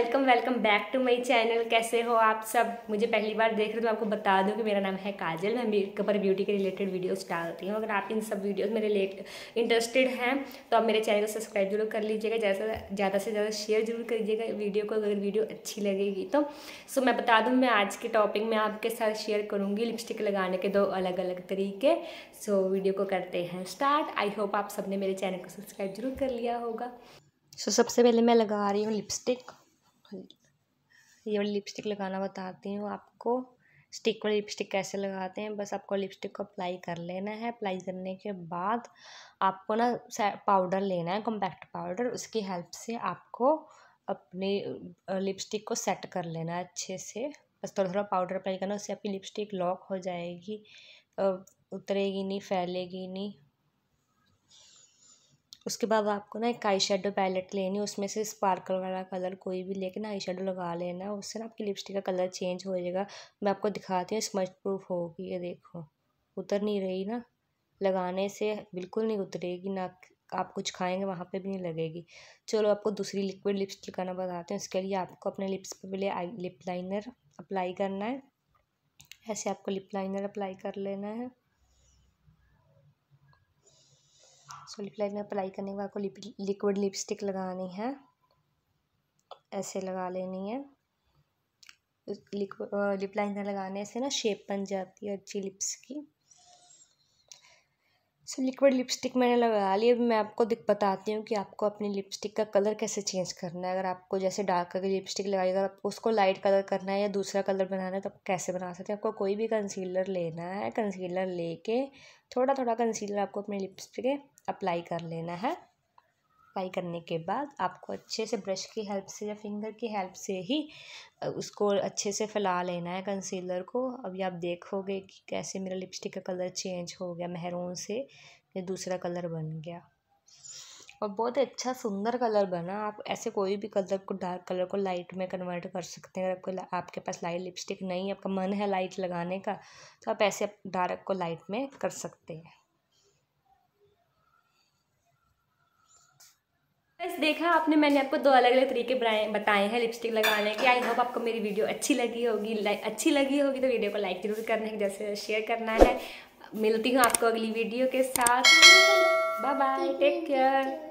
Welcome back to my channel. कैसे हो आप सब? मुझे पहली बार देख रहे हो तो आपको बता दूं कि मेरा नाम है काजल। मैं मेकअप और ब्यूटी के रिलेटेड वीडियोस डालती हूँ। अगर आप इन सब वीडियोस में इंटरेस्टेड हैं तो आप मेरे चैनल को सब्सक्राइब जरूर कर लीजिएगा, ज़्यादा से ज़्यादा शेयर जरूर करिएगा वीडियो को अगर वीडियो अच्छी लगेगी तो। सो मैं बता दूँ, मैं आज के टॉपिक में आपके साथ शेयर करूँगी लिपस्टिक लगाने के दो अलग अलग तरीके। सो वीडियो को करते हैं स्टार्ट। आई होप आप सबने मेरे चैनल को सब्सक्राइब जरूर कर लिया होगा। सो सबसे पहले मैं लगा रही हूँ लिपस्टिक। ये वाली लिपस्टिक लगाना बताती हूँ आपको। स्टिक वाली लिपस्टिक कैसे लगाते हैं, बस आपको लिपस्टिक को अप्लाई कर लेना है। अप्लाई करने के बाद आपको ना पाउडर लेना है, कॉम्पैक्ट पाउडर। उसकी हेल्प से आपको अपनी लिपस्टिक को सेट कर लेना है अच्छे से। बस थोड़ा थोड़ा पाउडर अप्लाई करना, उससे आपकी लिपस्टिक लॉक हो जाएगी, उतरेगी नहीं, फैलेगी नहीं। उसके बाद आपको ना एक आई शेडो पैलेट लेनी है, उसमें से स्पार्कल वाला कलर कोई भी लेके ना आई शेडो लगा लेना। उससे ना आपकी लिपस्टिक का कलर चेंज हो जाएगा। मैं आपको दिखाती हूँ, स्मज प्रूफ होगी। ये देखो, उतर नहीं रही ना, लगाने से बिल्कुल नहीं उतरेगी ना। आप कुछ खाएंगे वहाँ पे भी नहीं लगेगी। चलो आपको दूसरी लिक्विड लिपस्टिक लगाना बताते हैं। उसके लिए आपको अपने लिप्स पर पहले लिप लाइनर अप्लाई करना है। ऐसे आपको लिप लाइनर अप्लाई कर लेना है। सो लिप लाइनर अप्लाई करने के बाद आपको लिक्विड लिपस्टिक लगानी है, ऐसे लगा लेनी है। लिप लाइनर लगाने से ना शेप बन जाती है अच्छी लिप्स की। सो लिक्विड लिपस्टिक मैंने लगा ली। अब मैं आपको बताती हूँ कि आपको अपनी लिपस्टिक का कलर कैसे चेंज करना है। अगर आपको जैसे डार्क कलर की लिपस्टिक लगाई, अगर आपको उसको लाइट कलर करना है या दूसरा कलर बनाना है तो आप कैसे बना सकते हैं। आपको कोई भी कंसीलर लेना है, कंसीलर लेके थोड़ा थोड़ा कंसीलर आपको अपने लिपस्टिक पे अप्लाई कर लेना है। अप्लाई करने के बाद आपको अच्छे से ब्रश की हेल्प से या फिंगर की हेल्प से ही उसको अच्छे से फैला लेना है कंसीलर को। अभी आप देखोगे कि कैसे मेरा लिपस्टिक का कलर चेंज हो गया, मेहरून से ये दूसरा कलर बन गया और बहुत अच्छा सुंदर कलर बना। आप ऐसे कोई भी कलर को, डार्क कलर को लाइट में कन्वर्ट कर सकते हैं। अगर आपके पास लाइट लिपस्टिक नहीं है, आपका मन है लाइट लगाने का, तो आप ऐसे डार्क को लाइट में कर सकते हैं। बस देखा आपने, मैंने आपको दो अलग अलग तरीके बताए हैं लिपस्टिक लगाने के। आई होप आपको मेरी वीडियो अच्छी लगी होगी। तो वीडियो को लाइक जरूर करना है, जैसे शेयर करना है। मिलती हूँ आपको अगली वीडियो के साथ। Bye bye, take care.